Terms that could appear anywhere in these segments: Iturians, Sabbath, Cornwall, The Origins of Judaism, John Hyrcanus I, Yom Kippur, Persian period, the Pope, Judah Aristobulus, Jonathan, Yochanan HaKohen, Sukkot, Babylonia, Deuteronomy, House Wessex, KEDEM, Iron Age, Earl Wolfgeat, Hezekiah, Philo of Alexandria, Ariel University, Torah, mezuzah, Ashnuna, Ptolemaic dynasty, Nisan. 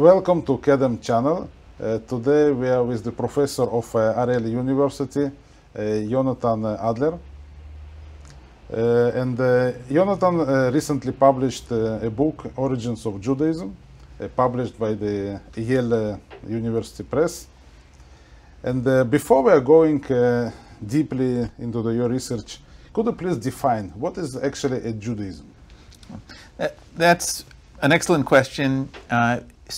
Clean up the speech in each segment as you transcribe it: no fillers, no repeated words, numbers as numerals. Welcome to KEDEM channel. Today we are with the professor of Ariel University, Yonatan Adler. Yonatan recently published a book, Origins of Judaism, published by the Yale University Press. And before we are going deeply into your research, could you please define what is actually a Judaism? That's an excellent question.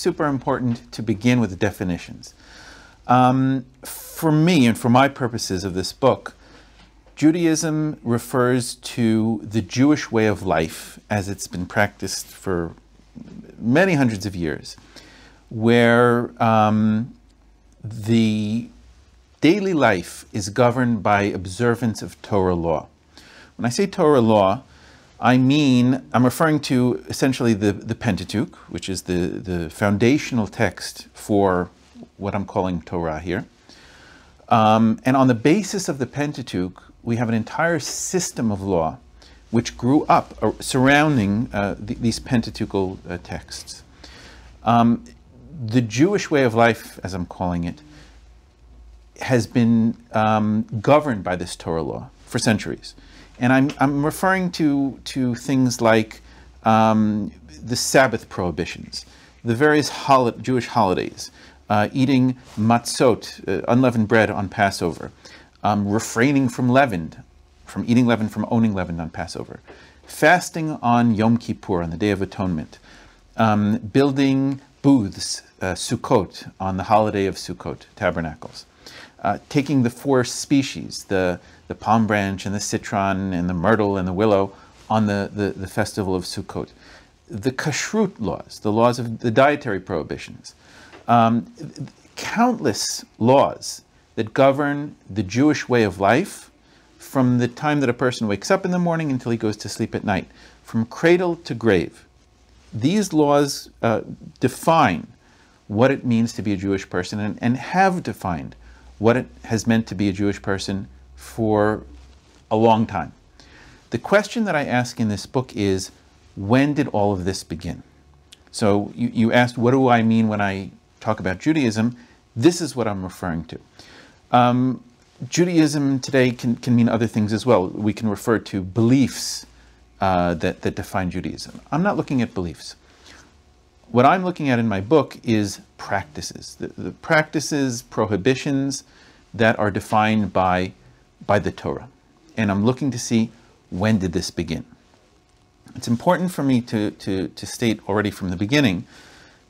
Super important to begin with the definitions. For me and for my purposes of this book, Judaism refers to the Jewish way of life as it's been practiced for many hundreds of years, where the daily life is governed by observance of Torah law. When I say Torah law, I mean, I'm referring to essentially the Pentateuch, which is the foundational text for what I'm calling Torah here. And on the basis of the Pentateuch, we have an entire system of law which grew up surrounding these Pentateuchal texts. The Jewish way of life, as I'm calling it, has been governed by this Torah law for centuries. And I'm referring to things like the Sabbath prohibitions, the various Jewish holidays, eating matzot, unleavened bread on Passover, refraining from owning leavened on Passover, fasting on Yom Kippur, on the Day of Atonement, building booths, Sukkot, on the holiday of Sukkot, tabernacles. Taking the four species, the palm branch and the citron and the myrtle and the willow on the festival of Sukkot. The Kashrut laws, the laws of the dietary prohibitions. Countless laws that govern the Jewish way of life from the time that a person wakes up in the morning until he goes to sleep at night, from cradle to grave. These laws define what it means to be a Jewish person and have defined what it has meant to be a Jewish person for a long time. The question that I ask in this book is, when did all of this begin? So you asked, what do I mean when I talk about Judaism? This is what I'm referring to. Judaism today can mean other things as well. We can refer to beliefs that define Judaism. I'm not looking at beliefs. What I'm looking at in my book is practices, the practices, prohibitions that are defined by the Torah. And I'm looking to see, when did this begin? It's important for me to state already from the beginning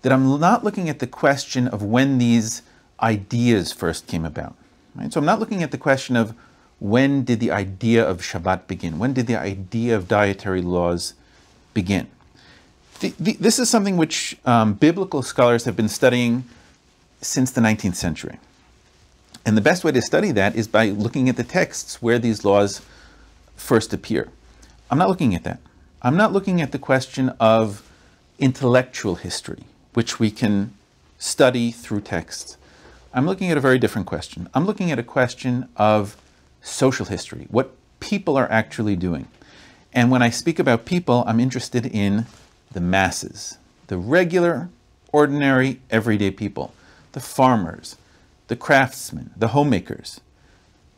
that I'm not looking at the question of when these ideas first came about. Right? So I'm not looking at the question of when did the idea of Shabbat begin? When did the idea of dietary laws begin? This is something which biblical scholars have been studying since the 19th century. And the best way to study that is by looking at the texts where these laws first appear. I'm not looking at that. I'm not looking at the question of intellectual history, which we can study through texts. I'm looking at a very different question. I'm looking at a question of social history, what people are actually doing. And when I speak about people, I'm interested in the masses, the regular, ordinary, everyday people, the farmers, the craftsmen, the homemakers.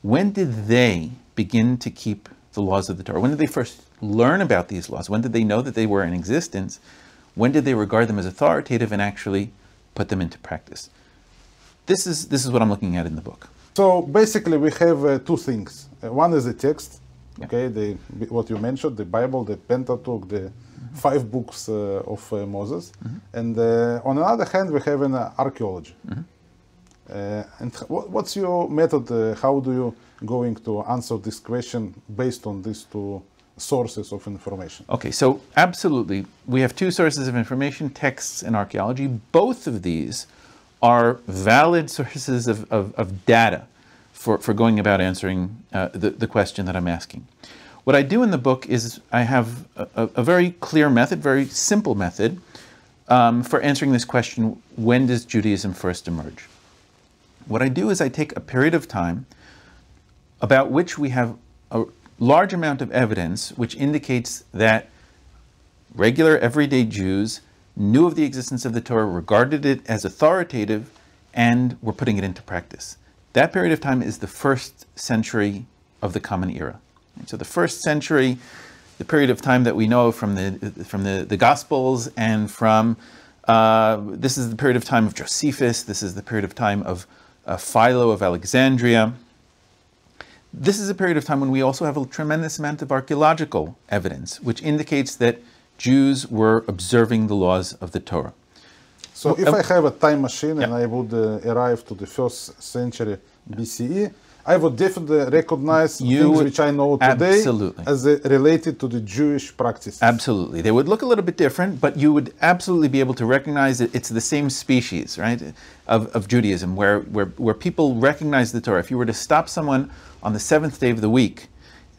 When did they begin to keep the laws of the Torah? When did they first learn about these laws? When did they know that they were in existence? When did they regard them as authoritative and actually put them into practice? This is what I'm looking at in the book. So basically we have two things. One is the text, yeah. Okay, what you mentioned, the Bible, the Pentateuch, the five books of Moses, and on the other hand we have an archaeology. And what's your method? How do you going to answer this question based on these two sources of information? Okay, so absolutely we have two sources of information, texts and archaeology. Both of these are valid sources of data for going about answering the question that I'm asking. What I do in the book is I have a very clear method, very simple method for answering this question, when does Judaism first emerge? What I do is I take a period of time about which we have a large amount of evidence which indicates that regular everyday Jews knew of the existence of the Torah, regarded it as authoritative, and were putting it into practice. That period of time is the first century of the Common Era. And so the first century, the period of time that we know from the Gospels and from, this is the period of time of Josephus, this is the period of time of Philo of Alexandria. This is a period of time when we also have a tremendous amount of archaeological evidence, which indicates that Jews were observing the laws of the Torah. So if I have a time machine and I would arrive to the first century BCE, I would definitely recognize things which I know today as related to the Jewish practices. Absolutely. They would look a little bit different, but you would absolutely be able to recognize that it's the same species, right, of Judaism, where people recognize the Torah. If you were to stop someone on the seventh day of the week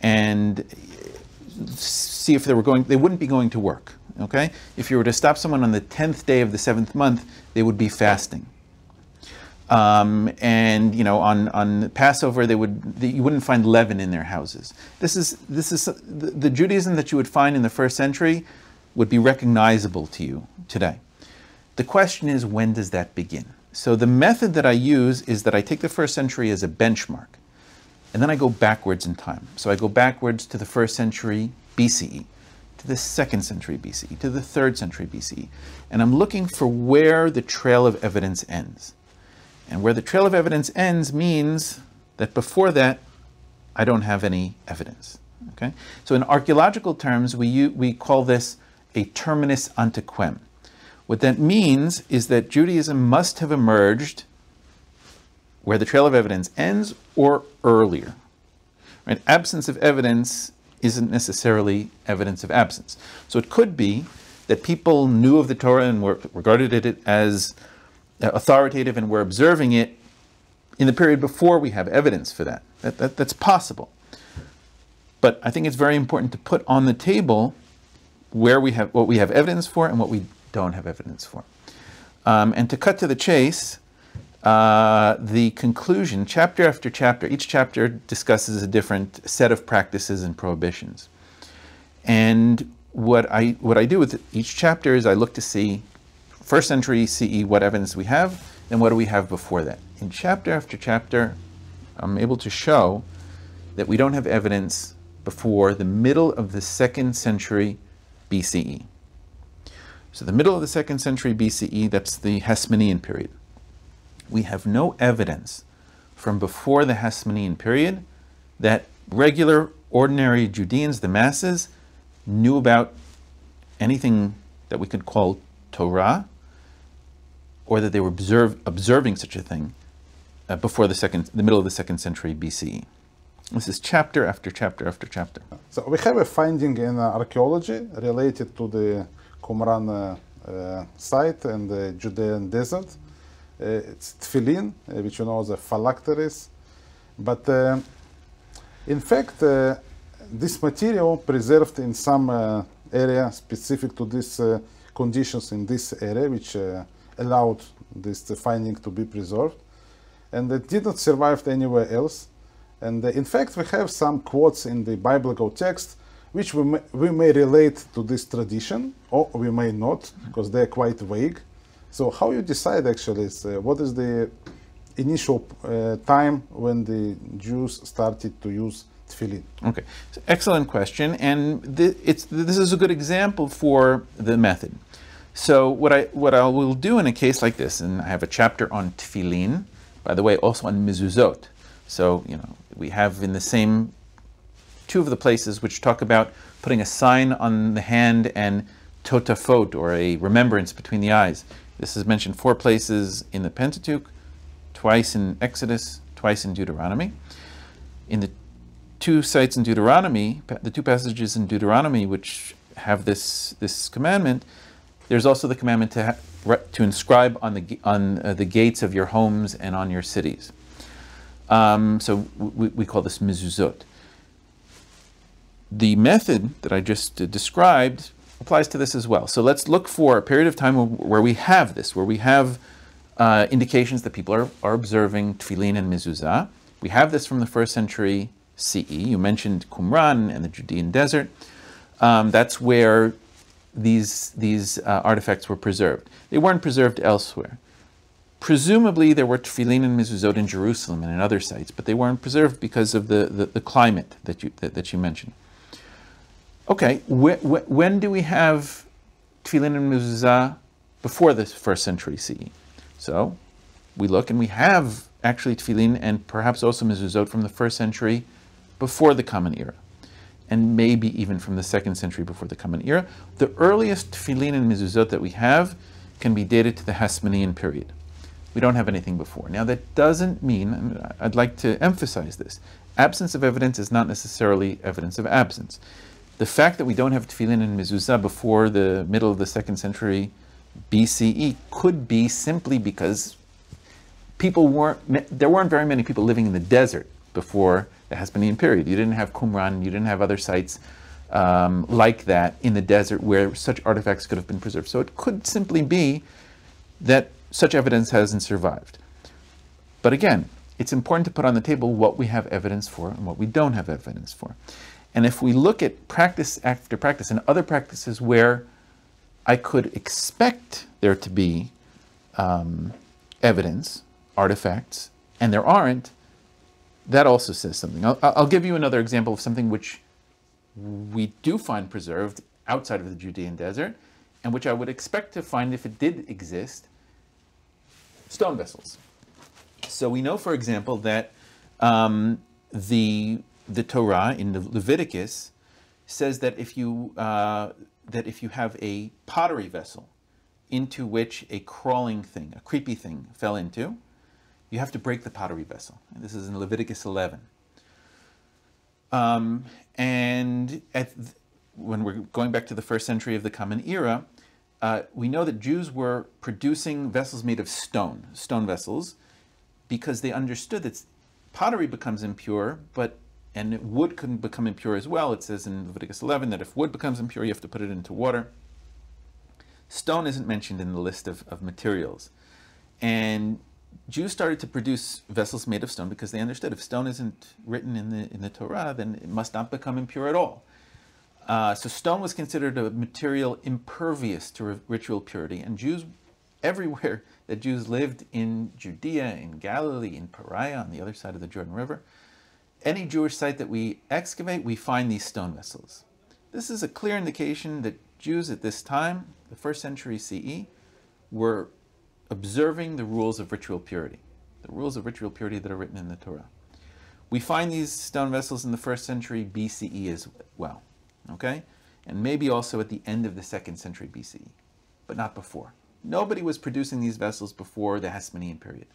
and see if they were going, they wouldn't be going to work, okay? If you were to stop someone on the 10th day of the 7th month, they would be fasting. And you know, on Passover, you wouldn't find leaven in their houses. This is the Judaism that you would find in the first century would be recognizable to you today. The question is, when does that begin? So the method that I use is that I take the first century as a benchmark, and then I go backwards in time. So I go backwards to the first century BCE, to the second century BCE, to the third century BCE, and I'm looking for where the trail of evidence ends. And where the trail of evidence ends means that before that, I don't have any evidence, okay? So in archaeological terms, we call this a terminus ante quem. What that means is that Judaism must have emerged where the trail of evidence ends or earlier, right? Absence of evidence isn't necessarily evidence of absence. So it could be that people knew of the Torah and regarded it as authoritative and we're observing it in the period before we have evidence for that. That's possible. But I think it's very important to put on the table where we have, what we have evidence for and what we don't have evidence for. And to cut to the chase, the conclusion, chapter after chapter, each chapter discusses a different set of practices and prohibitions. And what I do with each chapter is I look to see first century CE, what evidence we have, and what do we have before that. In chapter after chapter, I'm able to show that we don't have evidence before the middle of the second century BCE. So the middle of the second century BCE, that's the Hasmonean period. We have no evidence from before the Hasmonean period that regular, ordinary Judeans, the masses, knew about anything that we could call Torah, or that they were observing such a thing before the middle of the second century BCE. This is chapter after chapter after chapter. So we have a finding in archaeology related to the Qumran site and the Judean desert. It's Tefillin, which you know as a phylacteries. But in fact, this material preserved in some area specific to this conditions in this area, which allowed this finding to be preserved, and it did not survive anywhere else. And in fact, we have some quotes in the biblical text which we may relate to this tradition, or we may not, because they're quite vague. So how you decide actually is what is the initial time when the Jews started to use Tefillin? Okay, so excellent question, and this is a good example for the method. So what I will do in a case like this, and I have a chapter on Tefillin, by the way, also on mezuzot. So you know we have in the same two of the places which talk about putting a sign on the hand and totafot, or a remembrance between the eyes. This is mentioned 4 places in the Pentateuch, twice in Exodus, twice in Deuteronomy. In the 2 sites in Deuteronomy, the 2 passages in Deuteronomy which have this commandment, there's also the commandment to inscribe on the gates of your homes and on your cities. So we call this mezuzot. The method that I just described applies to this as well. So let's look for a period of time where we have this, where we have indications that people are observing tefillin and mezuzah. We have this from the first century CE. You mentioned Qumran and the Judean desert. That's where these artifacts were preserved. They weren't preserved elsewhere. Presumably there were tefillin and mezuzot in Jerusalem and in other sites, but they weren't preserved because of the climate that you mentioned. Okay, when do we have tefillin and mezuzah before the 1st century CE? So we look and we have actually tefillin and perhaps also mezuzot from the 1st century before the Common Era, and maybe even from the 2nd century before the Common Era. The earliest tefillin and mezuzot that we have can be dated to the Hasmonean period. We don't have anything before. Now that doesn't mean, and I'd like to emphasize this, absence of evidence is not necessarily evidence of absence. The fact that we don't have tefillin and mezuzah before the middle of the 2nd century BCE could be simply because there weren't very many people living in the desert before the Hasmonean period. You didn't have Qumran, you didn't have other sites like that in the desert where such artifacts could have been preserved. So it could simply be that such evidence hasn't survived. But again, it's important to put on the table what we have evidence for and what we don't have evidence for. And if we look at practice after practice and other practices where I could expect there to be evidence, artifacts, and there aren't, that also says something. I'll give you another example of something which we do find preserved outside of the Judean desert, and which I would expect to find if it did exist: stone vessels. So we know, for example, that the Torah in Leviticus says that if you have a pottery vessel into which a crawling thing, a creepy thing, fell into, you have to break the pottery vessel. And this is in Leviticus 11. When we're going back to the 1st century of the Common Era, we know that Jews were producing vessels made of stone, stone vessels, because they understood that pottery becomes impure, and wood can become impure as well. It says in Leviticus 11 that if wood becomes impure, you have to put it into water. Stone isn't mentioned in the list of materials. And Jews started to produce vessels made of stone because they understood if stone isn't written in the Torah, then it must not become impure at all. So stone was considered a material impervious to ritual purity, and Jews everywhere that Jews lived, in Judea, in Galilee, in Pariah, on the other side of the Jordan River, any Jewish site that we excavate, we find these stone vessels. This is a clear indication that Jews at this time, the 1st century CE, were observing the rules of ritual purity, the rules of ritual purity that are written in the Torah. We find these stone vessels in the 1st century BCE as well, okay? And maybe also at the end of the 2nd century BCE, but not before. Nobody was producing these vessels before the Hasmonean period.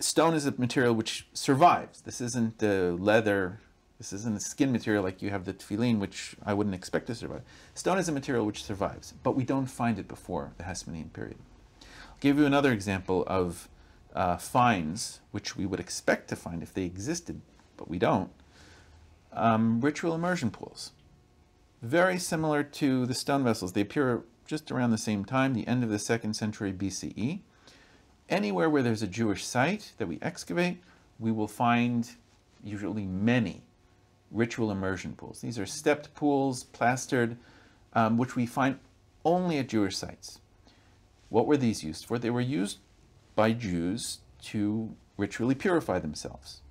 Stone is a material which survives. This isn't leather, this isn't a skin material like you have the tefillin, which I wouldn't expect to survive. Stone is a material which survives, but we don't find it before the Hasmonean period. I'll give you another example of finds, which we would expect to find if they existed, but we don't. Ritual immersion pools. Very similar to the stone vessels. They appear just around the same time, the end of the 2nd century BCE. Anywhere where there's a Jewish site that we excavate, we will find usually many ritual immersion pools. These are stepped pools, plastered, which we find only at Jewish sites. What were these used for? They were used by Jews to ritually purify themselves.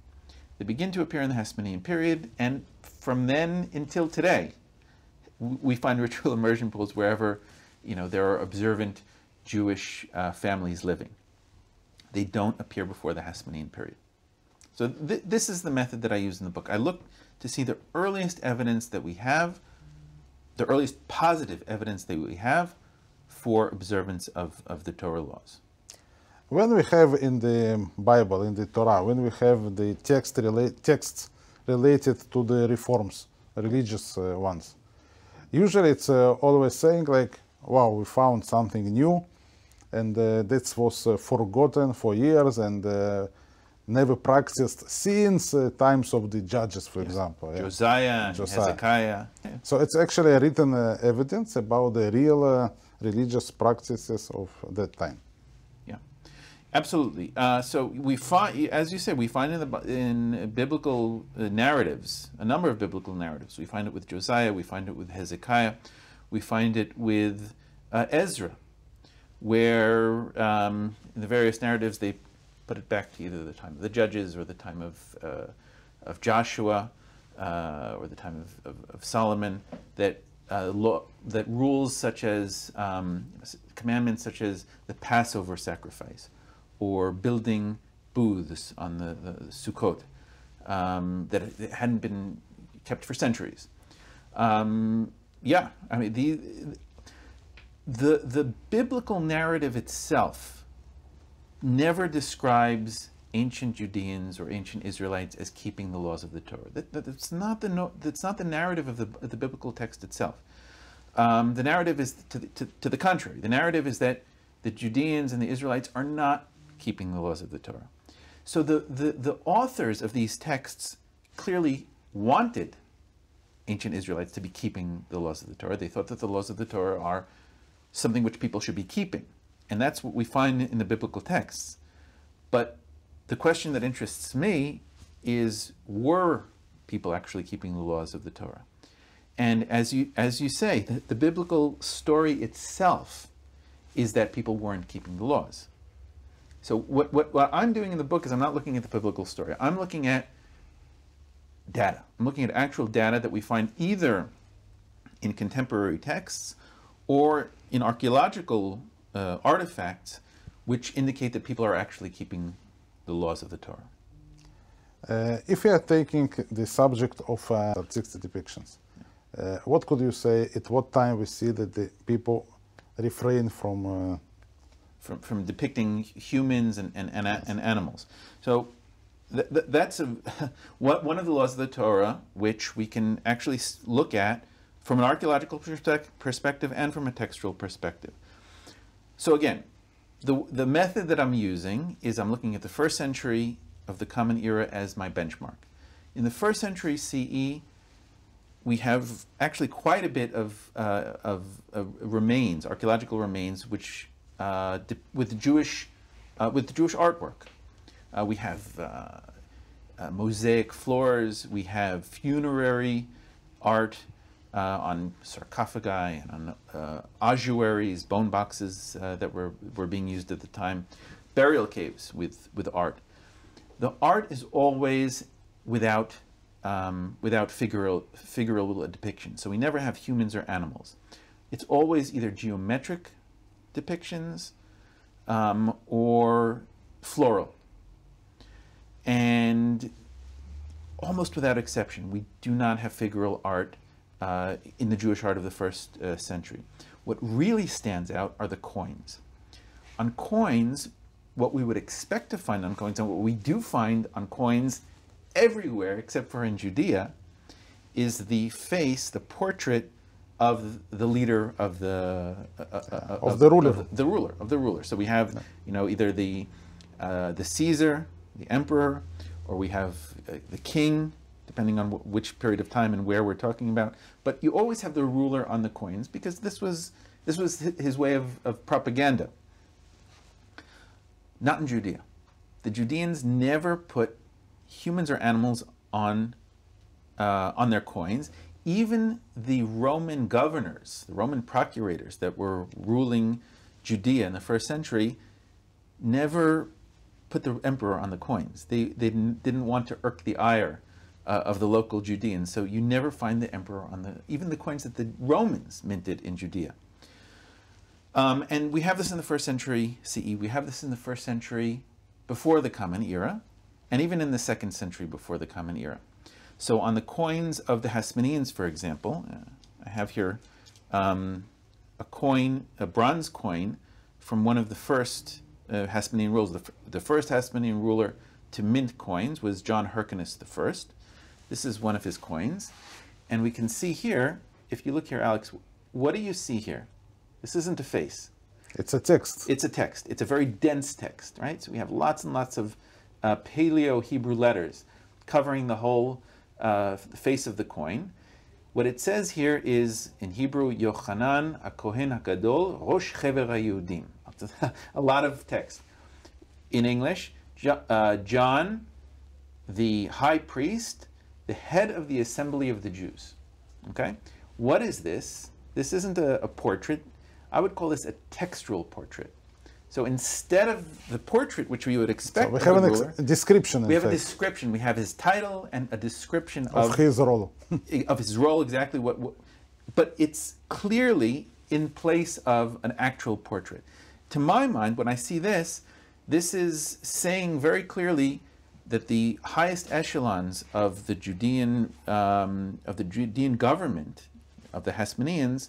They begin to appear in the Hasmonean period, and from then until today, we find ritual immersion pools wherever, you know, there are observant Jewish families living. They don't appear before the Hasmonean period. So this is the method that I use in the book. I look to see the earliest evidence that we have, the earliest positive evidence that we have for observance of the Torah laws. When we have in the Bible, in the Torah, when we have the texts related to the reforms, religious ones, usually it's always saying like, wow, we found something new, and this was forgotten for years and never practiced since times of the judges, for example. Yeah. Josiah. Hezekiah. Yeah. So it's actually written evidence about the real religious practices of that time. Yeah, absolutely. So we find, as you say, we find in biblical narratives, a number of biblical narratives. We find it with Josiah, we find it with Hezekiah. We find it with Ezra, where in the various narratives they put it back to either the time of the Judges or the time of Joshua or the time of Solomon, that that rules such as commandments such as the Passover sacrifice or building booths on the Sukkot that hadn't been kept for centuries. Yeah, I mean, the biblical narrative itself never describes ancient Judeans or ancient Israelites as keeping the laws of the Torah. That's not the narrative of the biblical text itself. The narrative is to the contrary. The narrative is that the Judeans and the Israelites are not keeping the laws of the Torah. So the authors of these texts clearly wanted ancient Israelites to be keeping the laws of the Torah. They thought that the laws of the Torah are something which people should be keeping. And that's what we find in the biblical texts. But the question that interests me is, were people actually keeping the laws of the Torah? And as you say, the biblical story itself is that people weren't keeping the laws. So what I'm doing in the book is I'm not looking at the biblical story. I'm looking at data. I'm looking at actual data that we find either in contemporary texts or in archaeological artifacts, which indicate that people are actually keeping the laws of the Torah. If you are taking the subject of 60 depictions, what could you say, at what time we see that the people refrain from depicting humans and animals? So that's one of the laws of the Torah, which we can actually look at from an archaeological perspective and from a textual perspective. So again, the method that I'm using is I'm looking at the first century of the Common Era as my benchmark. In the first century CE, we have actually quite a bit of remains, archaeological remains, which with Jewish artwork. We have mosaic floors, we have funerary art on sarcophagi and on ossuaries, bone boxes that were being used at the time, burial caves with art. The art is always without, without figural depiction, so we never have humans or animals. It's always either geometric depictions or floral. And almost without exception, we do not have figural art in the Jewish art of the first century. What really stands out are the coins. On coins, what we would expect to find on coins, and what we do find on coins everywhere except for in Judea, is the face, the portrait of the leader of the ruler. So we have, you know, either the Caesar, the emperor, or we have the king, depending on which period of time and where we're talking about. But you always have the ruler on the coins, because this was his way of propaganda. Not in Judea. The Judeans never put humans or animals on their coins. Even the Roman governors, the Roman procurators that were ruling Judea in the first century, never put the emperor on the coins. They didn't want to irk the ire of the local Judeans, so you never find the emperor on even the coins that the Romans minted in Judea. And we have this in the first century CE, we have this in the first century before the Common Era, and even in the second century before the Common Era. So on the coins of the Hasmoneans, for example, I have here a bronze coin from one of the first Hasmonean rules. The first Hasmonean ruler to mint coins was John Hyrcanus I. This is one of his coins. And we can see here, if you look here, Alex, what do you see here? This isn't a face. It's a text. It's a text. It's a very dense text, right? So we have lots and lots of Paleo-Hebrew letters covering the whole face of the coin. What it says here is, in Hebrew, Yochanan HaKohen HaGadol Rosh Chever HaYehudim. A lot of text. In English, John, the high priest, the head of the assembly of the Jews. Okay? What is this? This isn't a portrait. I would call this a textual portrait. So instead of the portrait, which we would expect, so we have a description. We have a description. We have his title and a description of his role. Of his role, exactly what. But it's clearly in place of an actual portrait. To my mind, when I see this, this is saying very clearly that the highest echelons of the Judean government, of the Hasmoneans,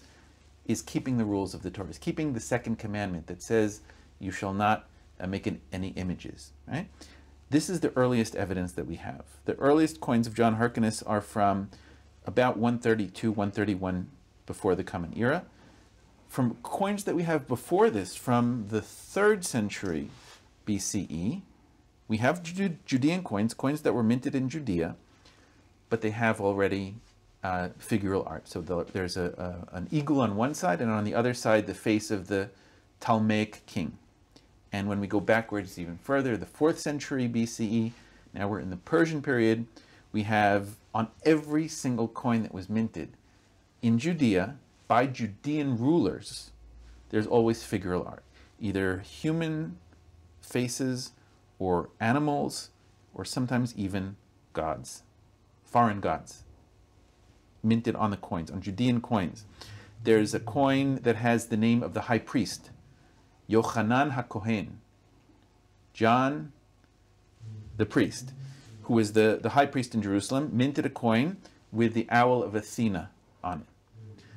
is keeping the rules of the Torah, is keeping the second commandment that says, you shall not make any images, right? This is the earliest evidence that we have. The earliest coins of John Hyrcanus are from about 132, 131 before the Common Era. From coins that we have before this, from the 3rd century BCE, we have Judean coins, coins that were minted in Judea, but they have already figural art. So there's an eagle on one side, and on the other side, the face of the Ptolemaic king. And when we go backwards even further, the 4th century BCE, now we're in the Persian period, we have on every single coin that was minted in Judea by Judean rulers, there's always figural art, either human faces or animals, or sometimes even gods, foreign gods, minted on the coins, on Judean coins. There's a coin that has the name of the high priest, Yochanan HaKohen, John the priest, who was the high priest in Jerusalem, minted a coin with the owl of Athena on it.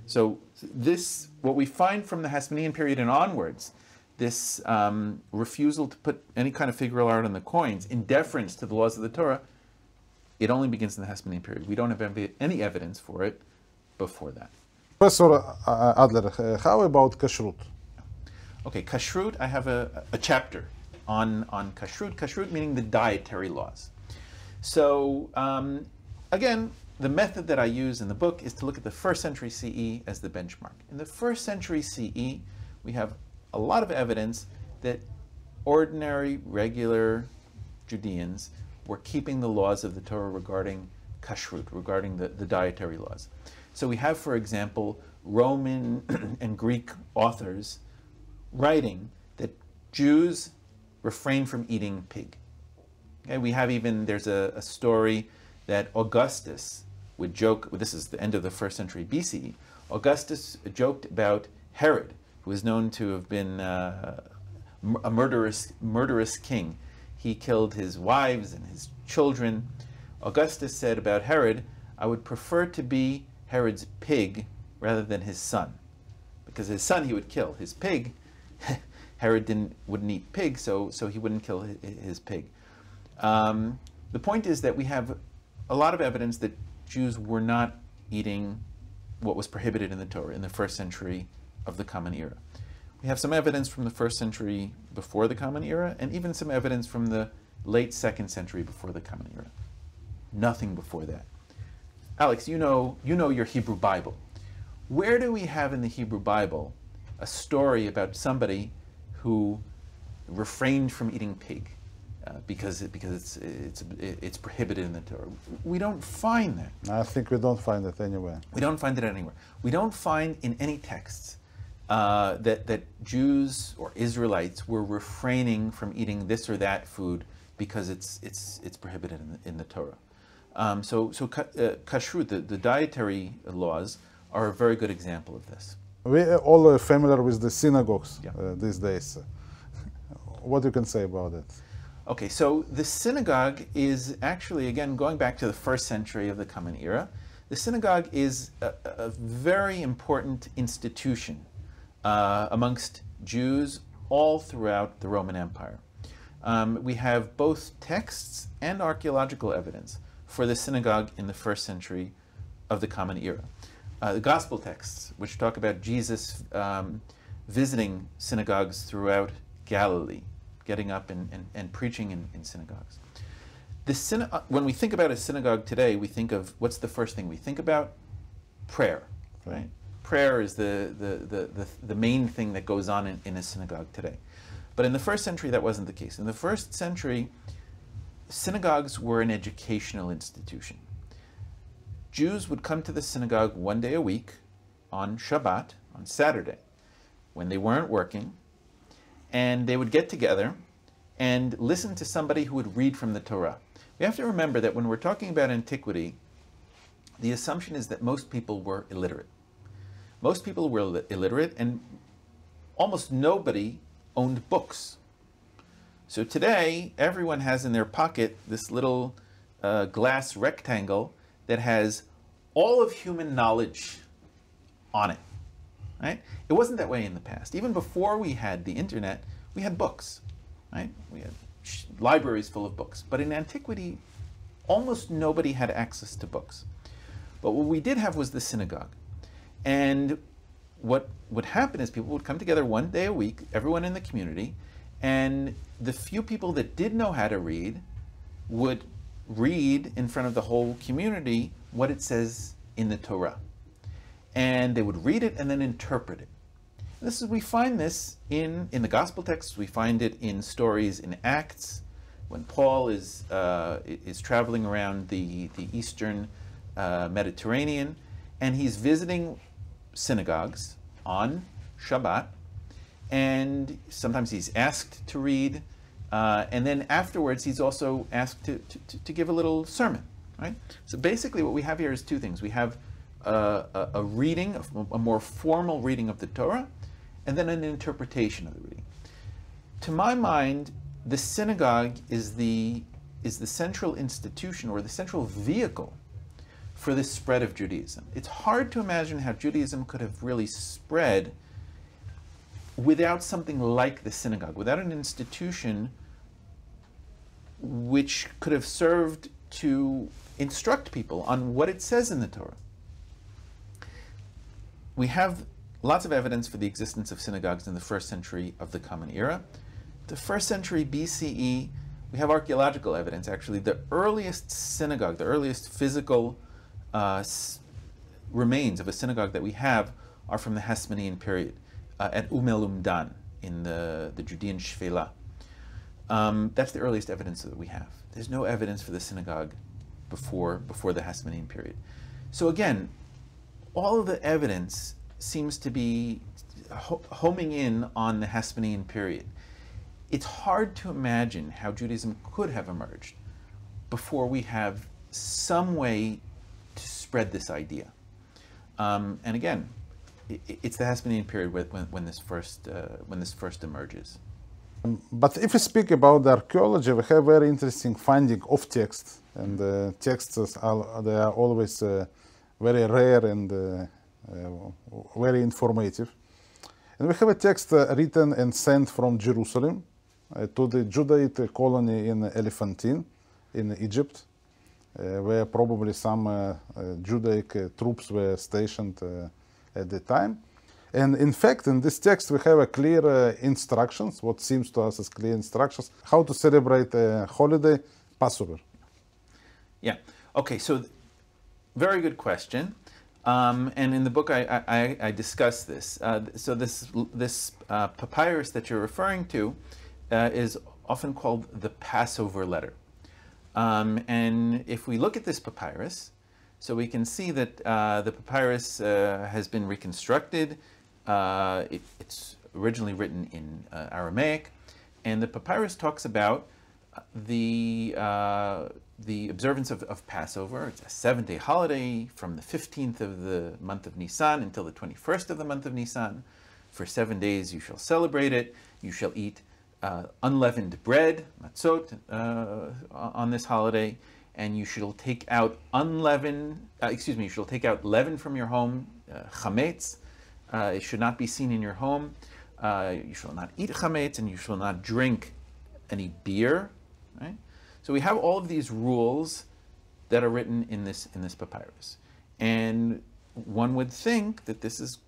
So this, what we find from the Hasmonean period and onwards, this refusal to put any kind of figural art on the coins in deference to the laws of the Torah, it only begins in the Hasmonean period. We don't have any evidence for it before that. Professor Adler, how about Kashrut? Okay, Kashrut, I have a chapter on Kashrut. Kashrut meaning the dietary laws. So, again, the method that I use in the book is to look at the 1st century CE as the benchmark. In the 1st century CE, we have a lot of evidence that ordinary, regular Judeans were keeping the laws of the Torah regarding kashrut, regarding the dietary laws. So we have, for example, Roman and Greek authors writing that Jews refrain from eating pig. Okay, we have even, there's a story that Augustus would joke, well, this is the end of the 1st century BCE, Augustus joked about Herod, who is known to have been a murderous king. He killed his wives and his children. Augustus said about Herod, I would prefer to be Herod's pig rather than his son, because his son he would kill. His pig, Herod wouldn't eat pig, so he wouldn't kill his pig. The point is that we have a lot of evidence that Jews were not eating what was prohibited in the Torah in the 1st century of the Common Era. We have some evidence from the 1st century before the Common Era, and even some evidence from the late 2nd century before the Common Era. Nothing before that. Alex, you know your Hebrew Bible. Where do we have in the Hebrew Bible a story about somebody who refrained from eating pig because it's prohibited in the Torah? We don't find that. I think we don't find it anywhere. We don't find it anywhere. We don't find in any texts that Jews or Israelites were refraining from eating this or that food because it's prohibited in the Torah. Kashrut, the dietary laws, are a very good example of this. We are all familiar with the synagogues these days. What do you can say about it? Okay, so the synagogue is actually, again, going back to the 1st century of the Common Era, the synagogue is a very important institution amongst Jews all throughout the Roman Empire. We have both texts and archaeological evidence for the synagogue in the 1st century of the Common Era. The Gospel texts, which talk about Jesus visiting synagogues throughout Galilee, getting up and preaching in synagogues. When we think about a synagogue today, we think of, what's the first thing we think about? Prayer, right? Prayer is the main thing that goes on in a synagogue today. But in the 1st century, that wasn't the case. In the 1st century, synagogues were an educational institution. Jews would come to the synagogue one day a week on Shabbat, on Saturday, when they weren't working, and they would get together and listen to somebody who would read from the Torah. We have to remember that when we're talking about antiquity, the assumption is that most people were illiterate. Most people were illiterate, and almost nobody owned books. So today, everyone has in their pocket this little glass rectangle that has all of human knowledge on it, right? It wasn't that way in the past. Even before we had the internet, we had books, right? We had libraries full of books. But in antiquity, almost nobody had access to books. But what we did have was the synagogue. And what would happen is people would come together one day a week, everyone in the community, and the few people that did know how to read would read in front of the whole community what it says in the Torah. And they would read it and then interpret it. This is, we find this in the gospel texts. We find it in stories in Acts, when Paul is traveling around the eastern Mediterranean, and he's visiting synagogues on Shabbat, and sometimes he's asked to read, and then afterwards he's also asked to give a little sermon, right? So basically what we have here is two things. We have a reading, a more formal reading of the Torah, and then an interpretation of the reading. To my mind, the synagogue is the central institution, or the central vehicle for the spread of Judaism. It's hard to imagine how Judaism could have really spread without something like the synagogue, without an institution which could have served to instruct people on what it says in the Torah. We have lots of evidence for the existence of synagogues in the first century of the Common Era. The first century BCE, we have archaeological evidence, actually. The earliest synagogue, the earliest physical remains of a synagogue that we have are from the Hasmonean period. At El-Umdan in the Judean Shvela. That's the earliest evidence that we have. There's no evidence for the synagogue before the Hasmonean period. So again, all of the evidence seems to be homing in on the Hasmonean period. It's hard to imagine how Judaism could have emerged before we have some way to spread this idea. And again, it's the Hasmonean period when this first emerges. But if we speak about the archaeology, we have very interesting finding of texts, and texts they are always very rare and very informative. And we have a text written and sent from Jerusalem to the Judaic colony in Elephantine, in Egypt, where probably some Judaic troops were stationed at the time. And in fact, in this text we have a clear instructions, what seems to us as clear instructions, how to celebrate a holiday, Passover. Yeah, okay, so very good question. And in the book I discuss this. So this papyrus that you're referring to is often called the Passover letter. And if we look at this papyrus, so we can see that the papyrus has been reconstructed. It's originally written in Aramaic, and the papyrus talks about the observance of Passover. It's a seven-day holiday from the 15th of the month of Nisan until the 21st of the month of Nisan. For 7 days you shall celebrate it. You shall eat unleavened bread, matzot, on this holiday. And you shall take out you shall take out leaven from your home, chametz. It should not be seen in your home. You shall not eat chametz, and you shall not drink any beer, right? So we have all of these rules that are written in this papyrus. And one would think that this is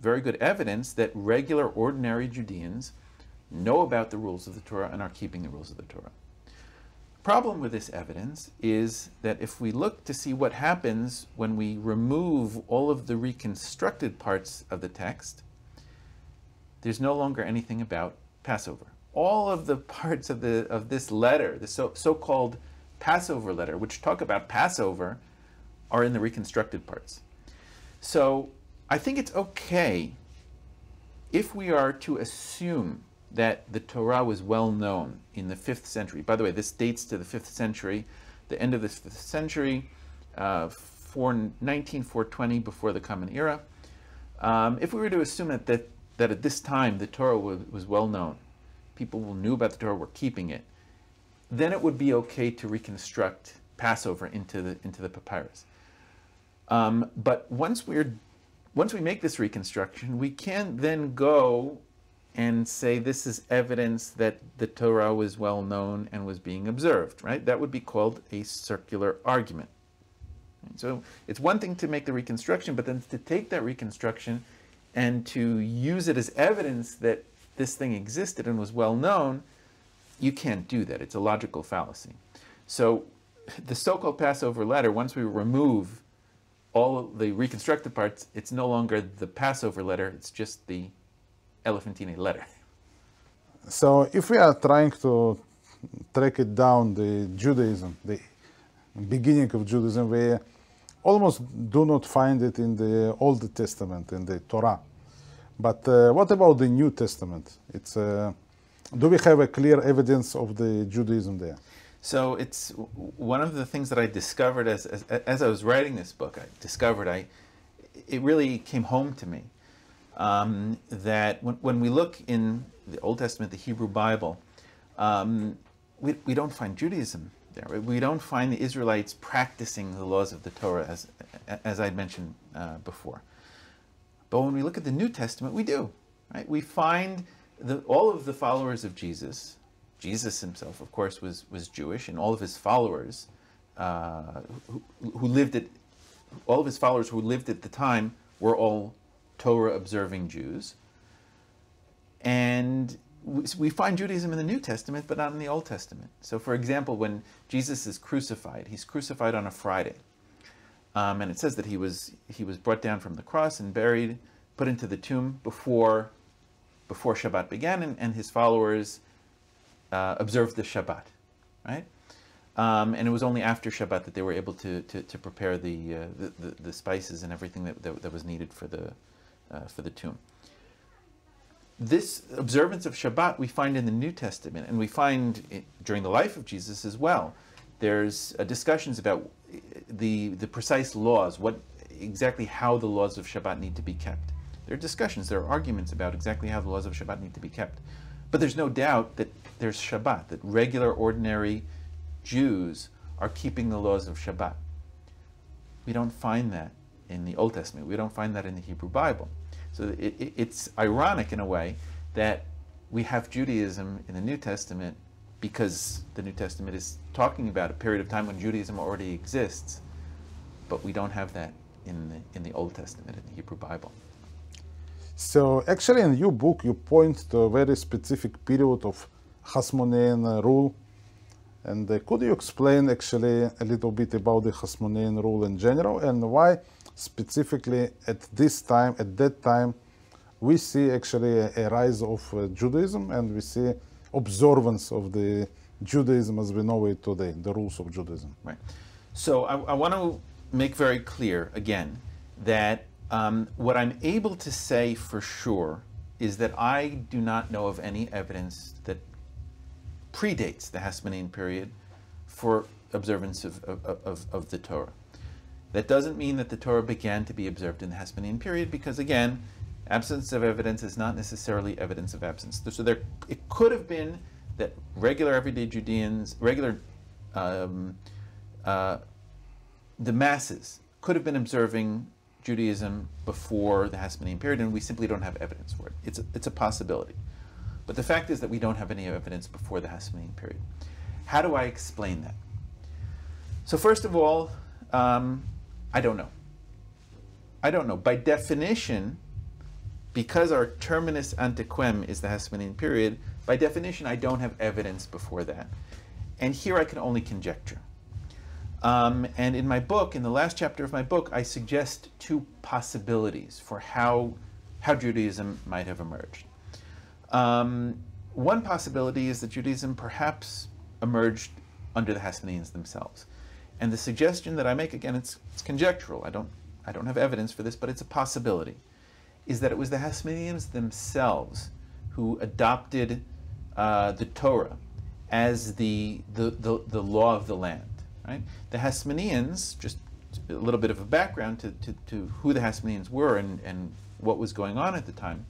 very good evidence that regular, ordinary Judeans know about the rules of the Torah and are keeping the rules of the Torah. Problem with this evidence is that if we look to see what happens when we remove all of the reconstructed parts of the text, there's no longer anything about Passover. All of the parts of this letter, the so-called Passover letter, which talk about Passover, are in the reconstructed parts. So I think it's okay if we are to assume that the Torah was well known in the 5th century. By the way, this dates to the 5th century, the end of the 5th century, 420 before the Common Era. If we were to assume that at this time the Torah was well known, people who knew about the Torah were keeping it, then it would be okay to reconstruct Passover into the papyrus. But once we make this reconstruction, we can then go and say this is evidence that the Torah was well known and was being observed, right? That would be called a circular argument. So it's one thing to make the reconstruction, but then to take that reconstruction and to use it as evidence that this thing existed and was well known, you can't do that. It's a logical fallacy. So the so-called Passover letter, once we remove all of the reconstructed parts, it's no longer the Passover letter, it's just the Elephantine letter. So if we are trying to track it down, the Judaism, the beginning of Judaism, we almost do not find it in the Old Testament, in the Torah. But what about the New Testament? It's do we have a clear evidence of the Judaism there? So it's one of the things that I discovered as I was writing this book. It really came home to me that when we look in the Old Testament, the Hebrew Bible, we don't find Judaism there. Right? We don't find the Israelites practicing the laws of the Torah as I mentioned before. But when we look at the New Testament, we do. Right? We find all of the followers of Jesus. Jesus himself, of course, was Jewish, and all of his followers who lived at the time were all Torah-observing Jews. And we find Judaism in the New Testament, but not in the Old Testament. So, for example, when Jesus is crucified, he's crucified on a Friday. And it says that he was brought down from the cross and buried, put into the tomb before Shabbat began, and his followers observed the Shabbat, right? And it was only after Shabbat that they were able to prepare the spices and everything that was needed for the tomb. This observance of Shabbat we find in the New Testament, and we find it during the life of Jesus as well. There's discussions about the precise laws, exactly how the laws of Shabbat need to be kept. There are discussions, there are arguments about exactly how the laws of Shabbat need to be kept. But there's no doubt that there's Shabbat, that regular, ordinary Jews are keeping the laws of Shabbat. We don't find that in the Old Testament. We don't find that in the Hebrew Bible. So it's ironic in a way that we have Judaism in the New Testament because the New Testament is talking about a period of time when Judaism already exists, but we don't have that in the Old Testament, in the Hebrew Bible. So actually in your book you point to a very specific period of Hasmonean rule, and could you explain actually a little bit about the Hasmonean rule in general, and why specifically at that time we see actually a rise of Judaism, and we see observance of the Judaism as we know it today, the rules of Judaism? Right. So I want to make very clear again that what I'm able to say for sure is that I do not know of any evidence that predates the Hasmonean period for observance of the Torah. That doesn't mean that the Torah began to be observed in the Hasmonean period, because again, absence of evidence is not necessarily evidence of absence. So it could have been that regular everyday Judeans, the masses could have been observing Judaism before the Hasmonean period, and we simply don't have evidence for it. It's a possibility. But the fact is that we don't have any evidence before the Hasmonean period. How do I explain that? So first of all, I don't know. I don't know. By definition, because our terminus ante quem is the Hasmonean period, by definition I don't have evidence before that. And here I can only conjecture. And in my book, in the last chapter of my book, I suggest two possibilities for how Judaism might have emerged. One possibility is that Judaism perhaps emerged under the Hasmoneans themselves. And the suggestion that I make, again, it's conjectural. I don't I don't have evidence for this, but it's a possibility, is that it was the Hasmoneans themselves who adopted the Torah as the law of the land. Right? The Hasmoneans, just a little bit of a background to who the Hasmoneans were and what was going on at the time.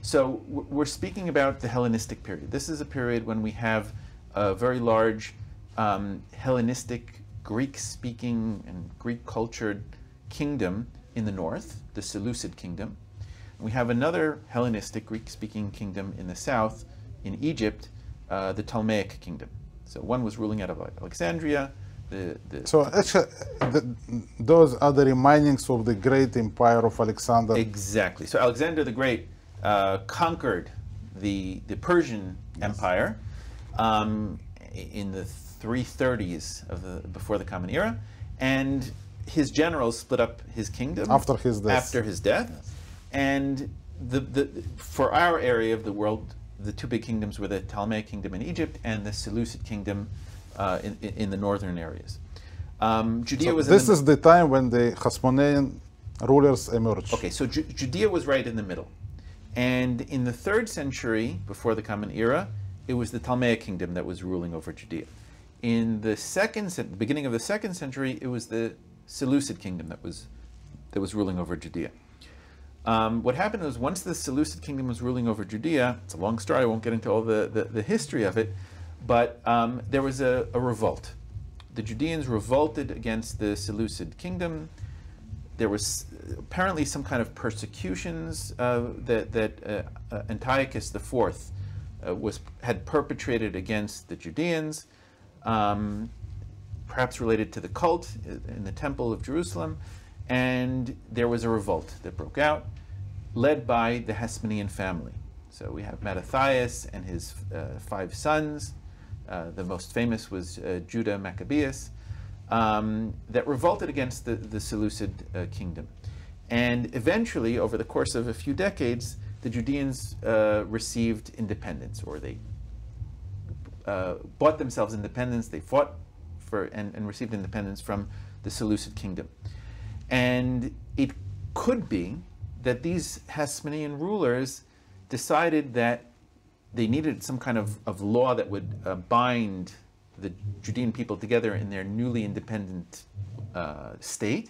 So we're speaking about the Hellenistic period. This is a period when we have a very large Hellenistic, Greek-speaking and Greek-cultured kingdom in the north, the Seleucid kingdom. We have another Hellenistic, Greek-speaking kingdom in the south, in Egypt, the Ptolemaic kingdom. So one was ruling out of Alexandria. So actually, those are the remindings of the great empire of Alexander. Exactly. So Alexander the Great conquered the Persian Empire in the 330s before the Common Era, and his generals split up his kingdom after his death. Yes. And for our area of the world, the two big kingdoms were the Ptolemaic kingdom in Egypt and the Seleucid kingdom in the northern areas. Judea was. This is the time when the Hasmonean rulers emerged. Okay, so Judea was right in the middle, and in the 3rd century before the Common Era, it was the Ptolemaic kingdom that was ruling over Judea. In the beginning of the 2nd century, it was the Seleucid kingdom that was ruling over Judea. What happened was, once the Seleucid kingdom was ruling over Judea, it's a long story, I won't get into all the history of it, but there was a revolt. The Judeans revolted against the Seleucid kingdom. There was apparently some kind of persecutions that Antiochus IV had perpetrated against the Judeans, perhaps related to the cult in the Temple of Jerusalem. And there was a revolt that broke out, led by the Hasmonean family. So we have Mattathias and his 5 sons. The most famous was Judah Maccabeus, that revolted against the Seleucid kingdom. And eventually, over the course of a few decades, the Judeans received independence, or they bought themselves independence. They fought for and received independence from the Seleucid kingdom. And it could be that these Hasmonean rulers decided that they needed some kind of law that would bind the Judean people together in their newly independent state.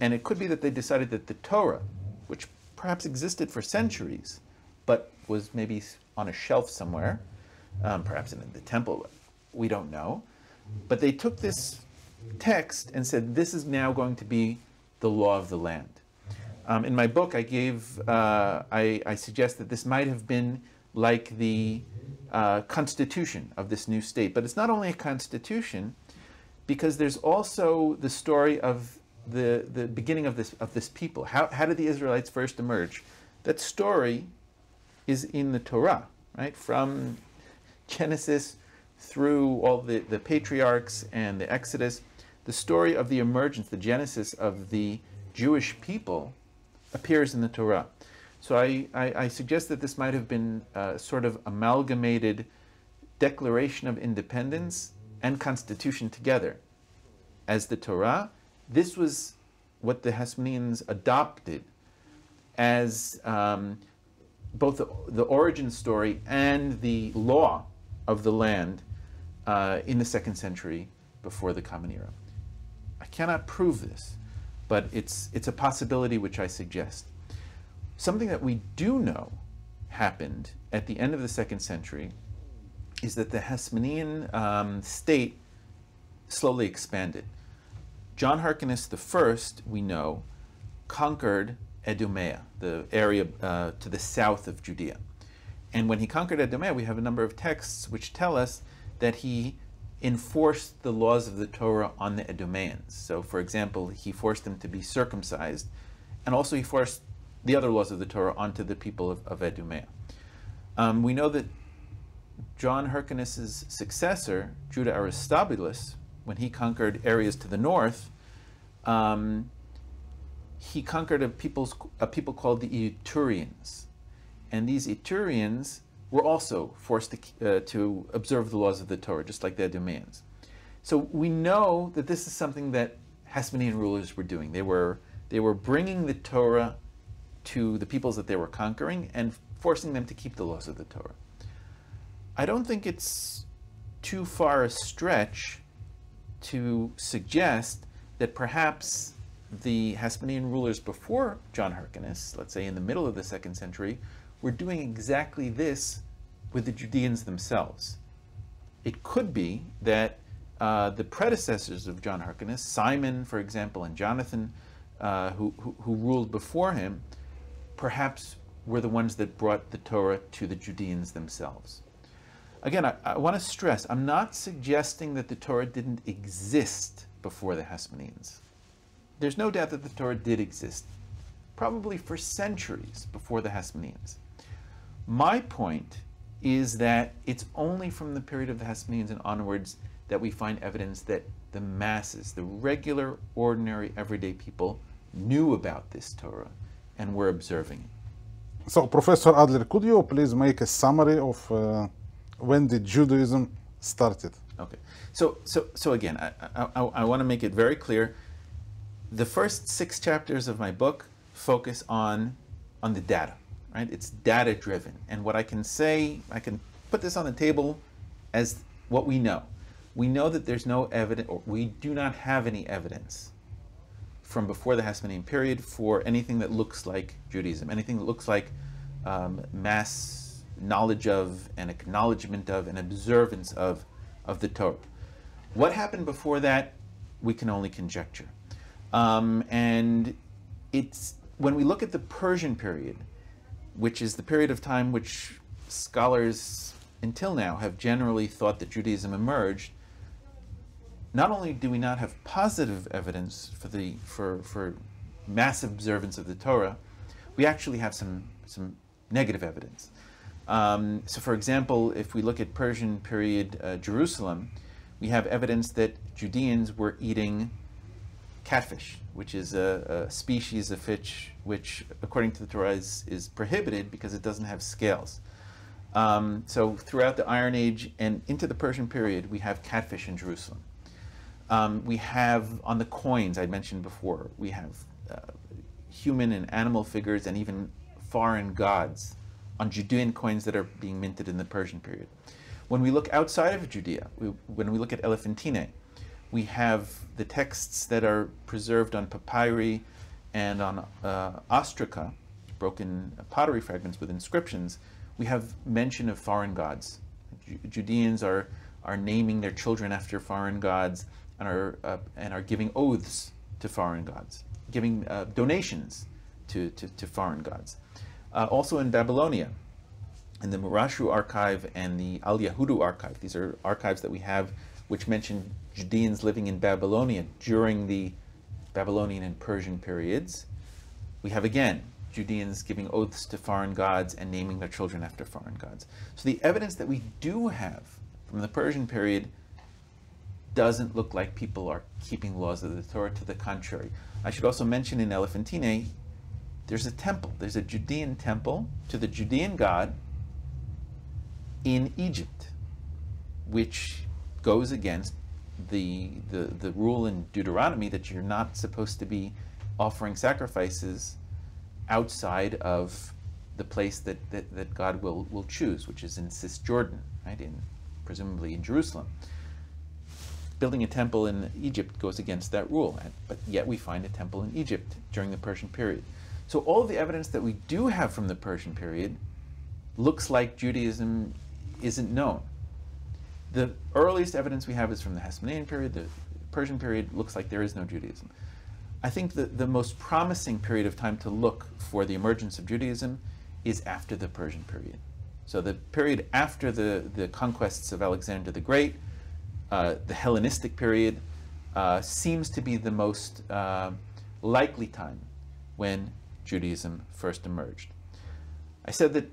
And it could be that they decided that the Torah, which perhaps existed for centuries, but was maybe on a shelf somewhere, perhaps in the temple, we don't know. But they took this text and said, this is now going to be the law of the land. In my book, I gave, I suggest that this might have been like the constitution of this new state. But it's not only a constitution, because there's also the story of the beginning of this people. How did the Israelites first emerge? That story is in the Torah, right? From Genesis through all the patriarchs and the Exodus, the story of the emergence, the genesis of the Jewish people appears in the Torah. So I suggest that this might have been a sort of amalgamated declaration of independence and constitution together as the Torah. This was what the Hasmoneans adopted as both the origin story and the law of the land in the 2nd century before the Common Era. I cannot prove this, but it's a possibility which I suggest. Something that we do know happened at the end of the 2nd century is that the Hasmonean state slowly expanded. John Hyrcanus I, we know, conquered Idumea, the area to the south of Judea. And when he conquered Idumea, we have a number of texts which tell us that he enforced the laws of the Torah on the Idumeans. So, for example, he forced them to be circumcised, and also he forced the other laws of the Torah onto the people of Idumea. We know that John Hyrcanus's successor, Judah Aristobulus, when he conquered areas to the north, he conquered a people called the Iturians. And these Iturians were also forced to observe the laws of the Torah, just like the Idumeans. So we know that this is something that Hasmonean rulers were doing. They were They were bringing the Torah to the peoples that they were conquering and forcing them to keep the laws of the Torah. I don't think it's too far a stretch to suggest that perhaps the Hasmonean rulers before John Hyrcanus, let's say in the middle of the 2nd century, were doing exactly this with the Judeans themselves. It could be that the predecessors of John Hyrcanus, Simon, for example, and Jonathan, who ruled before him, perhaps were the ones that brought the Torah to the Judeans themselves. Again, I want to stress, I'm not suggesting that the Torah didn't exist before the Hasmoneans. There's no doubt that the Torah did exist, probably for centuries before the Hasmoneans. My point is that it's only from the period of the Hasmoneans and onwards that we find evidence that the masses, the regular, ordinary, everyday people, knew about this Torah and were observing it. So, Professor Adler, could you please make a summary of when did Judaism started? Okay, so again, I want to make it very clear. The first 6 chapters of my book focus on the data, right? It's data-driven. And what I can say, I can put this on the table as what we know. We know that there's no evidence, or we do not have any evidence from before the Hasmonean period for anything that looks like Judaism, anything that looks like mass knowledge of and acknowledgement of and observance of the Torah. What happened before that, we can only conjecture. And it's when we look at the Persian period, which is the period of time which scholars until now have generally thought that Judaism emerged, not only do we not have positive evidence for mass observance of the Torah, we actually have some negative evidence. So for example, if we look at Persian period Jerusalem, we have evidence that Judeans were eating catfish, which is a species of fish which, according to the Torah, is prohibited because it doesn't have scales. So throughout the Iron Age and into the Persian period, we have catfish in Jerusalem. We have, on the coins I mentioned before, we have human and animal figures and even foreign gods on Judean coins that are being minted in the Persian period. When we look outside of Judea, when we look at Elephantine, we have the texts that are preserved on papyri and on ostraca, broken pottery fragments with inscriptions. We have mention of foreign gods. Judeans are naming their children after foreign gods and are giving oaths to foreign gods, giving donations to foreign gods. Also in Babylonia, in the Murashu archive and the Al Yahudu archive, these are archives that we have which mention Judeans living in Babylonia during the Babylonian and Persian periods. We have again Judeans giving oaths to foreign gods and naming their children after foreign gods. So the evidence that we do have from the Persian period doesn't look like people are keeping laws of the Torah, to the contrary. I should also mention in Elephantine, there's a temple, there's a Judean temple to the Judean god in Egypt, which goes against the rule in Deuteronomy that you're not supposed to be offering sacrifices outside of the place that God will choose, which is in Cisjordan, right? Presumably in Jerusalem. Building a temple in Egypt goes against that rule, but yet we find a temple in Egypt during the Persian period. So all of the evidence that we do have from the Persian period looks like Judaism isn't known. The earliest evidence we have is from the Hasmonean period. The Persian period looks like there is no Judaism. I think the most promising period of time to look for the emergence of Judaism is after the Persian period. So the period after the conquests of Alexander the Great, the Hellenistic period, seems to be the most likely time when Judaism first emerged. I said that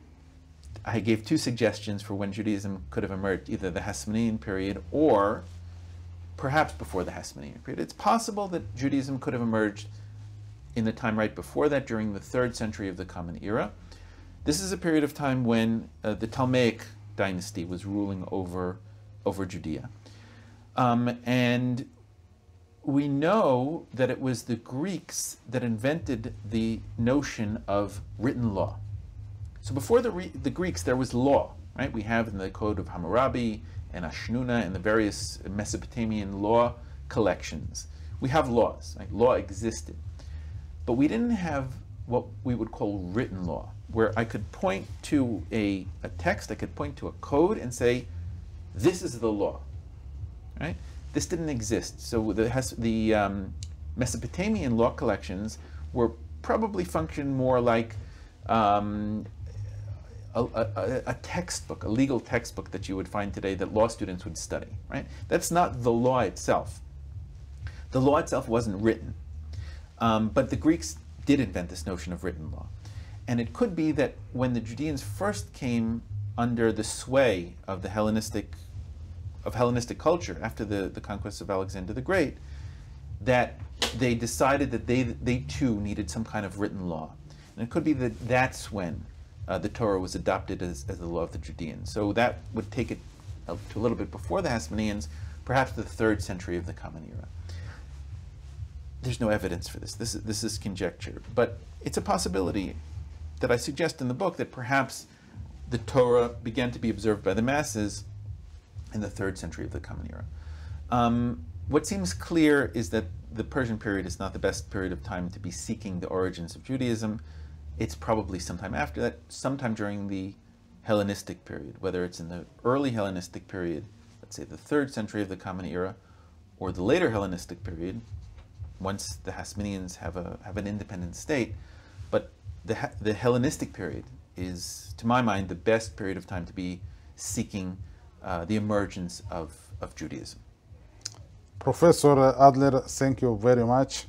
I gave 2 suggestions for when Judaism could have emerged, either the Hasmonean period or perhaps before the Hasmonean period. It's possible that Judaism could have emerged in the time right before that, during the 3rd century of the Common Era. This is a period of time when the Ptolemaic dynasty was ruling over Judea. And we know that it was the Greeks that invented the notion of written law. So before the Greeks, there was law, right? We have in the Code of Hammurabi and Ashnuna and the various Mesopotamian law collections, we have laws, right? Law existed. But we didn't have what we would call written law, where I could point to a text, I could point to a code and say, this is the law, right? This didn't exist. So the Mesopotamian law collections were probably functioned more like a textbook, a legal textbook that you would find today that law students would study, right? That's not the law itself. The law itself wasn't written, but the Greeks did invent this notion of written law. And it could be that when the Judeans first came under the sway of the Hellenistic culture after the conquest of Alexander the Great, that they decided that they too needed some kind of written law. And it could be that that's when the Torah was adopted as the law of the Judeans. So that would take it up to a little bit before the Hasmoneans, perhaps the 3rd century of the Common Era. There's no evidence for this. This is conjecture. But it's a possibility that I suggest in the book, that perhaps the Torah began to be observed by the masses in the 3rd century of the Common Era. What seems clear is that the Persian period is not the best period of time to be seeking the origins of Judaism. It's probably sometime after that, sometime during the Hellenistic period, whether it's in the early Hellenistic period, let's say the 3rd century of the Common Era, or the later Hellenistic period, once the Hasmoneans have an independent state. But the Hellenistic period is, to my mind, the best period of time to be seeking the emergence of Judaism. Professor Adler, thank you very much.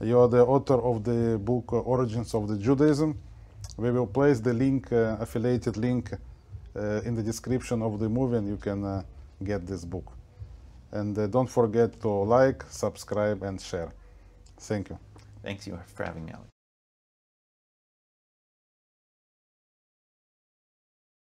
You are the author of the book Origins of the Judaism. We will place the link, affiliated link, in the description of the movie, and you can get this book. And don't forget to like, subscribe, and share. Thank you. Thanks you for having me, Alex.